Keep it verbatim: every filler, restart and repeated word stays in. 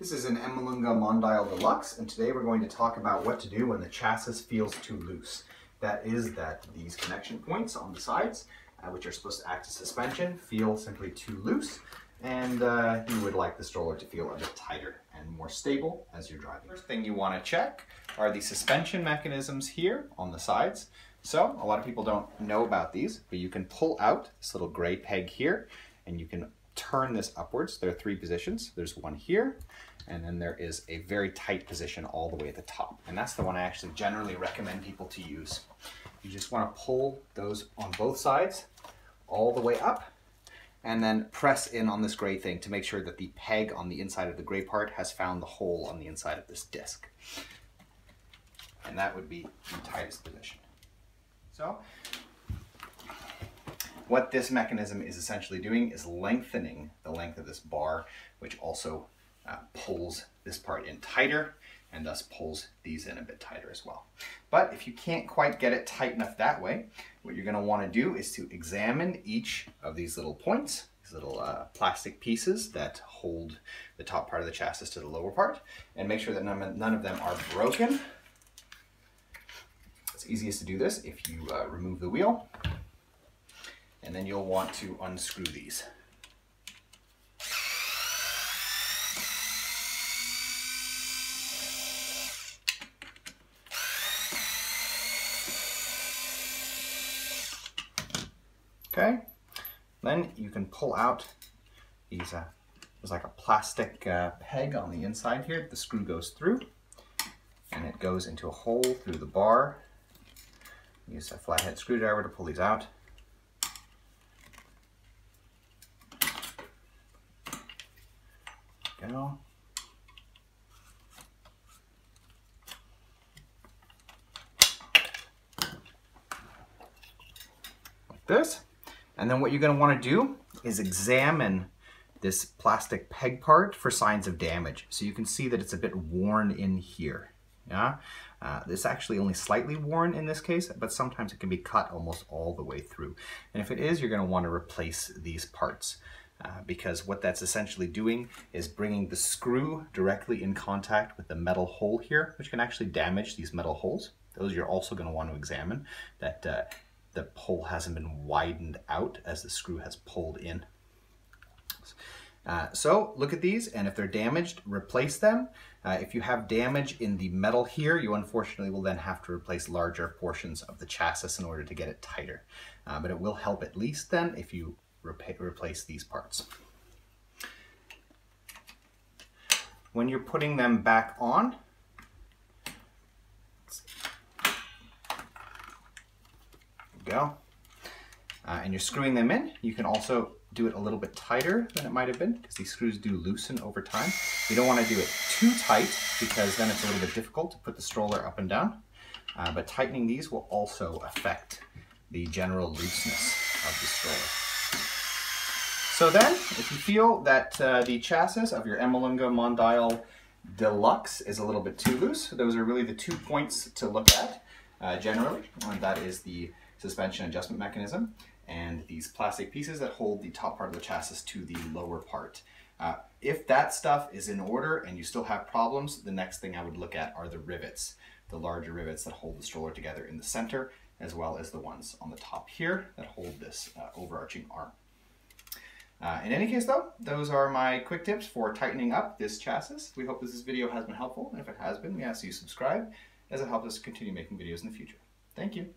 This is an Emmaljunga Mondial Deluxe, and today we're going to talk about what to do when the chassis feels too loose. That is that these connection points on the sides, uh, which are supposed to act as suspension, feel simply too loose, and uh, you would like the stroller to feel a bit tighter and more stable as you're driving. First thing you want to check are the suspension mechanisms here on the sides. So a lot of people don't know about these, but you can pull out this little gray peg here, and you can turn this upwards. There are three positions. There's one here, and then there is a very tight position all the way at the top. And that's the one I actually generally recommend people to use. You just want to pull those on both sides all the way up, and then press in on this gray thing to make sure that the peg on the inside of the gray part has found the hole on the inside of this disc. And that would be the tightest position. So, what this mechanism is essentially doing is lengthening the length of this bar, which also uh, pulls this part in tighter and thus pulls these in a bit tighter as well. But if you can't quite get it tight enough that way, what you're going to want to do is to examine each of these little points, these little uh, plastic pieces that hold the top part of the chassis to the lower part, and make sure that none, none of them are broken. It's easiest to do this if you uh, remove the wheel. And then you'll want to unscrew these. Okay, then you can pull out these, uh, there's like a plastic uh, peg on the inside here that the screw goes through, and it goes into a hole through the bar. Use a flathead screwdriver to pull these out. Go. Like this. And then what you're going to want to do is examine this plastic peg part for signs of damage. So you can see that it's a bit worn in here. Yeah, uh, it's actually only slightly worn in this case, but sometimes it can be cut almost all the way through. And if it is, you're going to want to replace these parts. Uh, because what that's essentially doing is bringing the screw directly in contact with the metal hole here, which can actually damage these metal holes. Those you're also going to want to examine, that uh, the hole hasn't been widened out as the screw has pulled in. Uh, so look at these, and if they're damaged, replace them. Uh, if you have damage in the metal here, you unfortunately will then have to replace larger portions of the chassis in order to get it tighter. Uh, but it will help at least then if you replace these parts. When you're putting them back on, there we go, uh, and you're screwing them in, you can also do it a little bit tighter than it might have been, because these screws do loosen over time. You don't want to do it too tight, because then it's a little bit difficult to put the stroller up and down, uh, but tightening these will also affect the general looseness of the stroller. So then, if you feel that uh, the chassis of your Emmaljunga Mondial Deluxe is a little bit too loose, those are really the two points to look at uh, generally, and that is the suspension adjustment mechanism and these plastic pieces that hold the top part of the chassis to the lower part. Uh, if that stuff is in order and you still have problems, the next thing I would look at are the rivets, the larger rivets that hold the stroller together in the center, as well as the ones on the top here that hold this uh, overarching arm. Uh, in any case though, those are my quick tips for tightening up this chassis. We hope that this video has been helpful, and if it has been, we ask you to subscribe, as it helps us continue making videos in the future. Thank you.